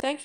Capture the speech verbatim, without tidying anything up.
Thank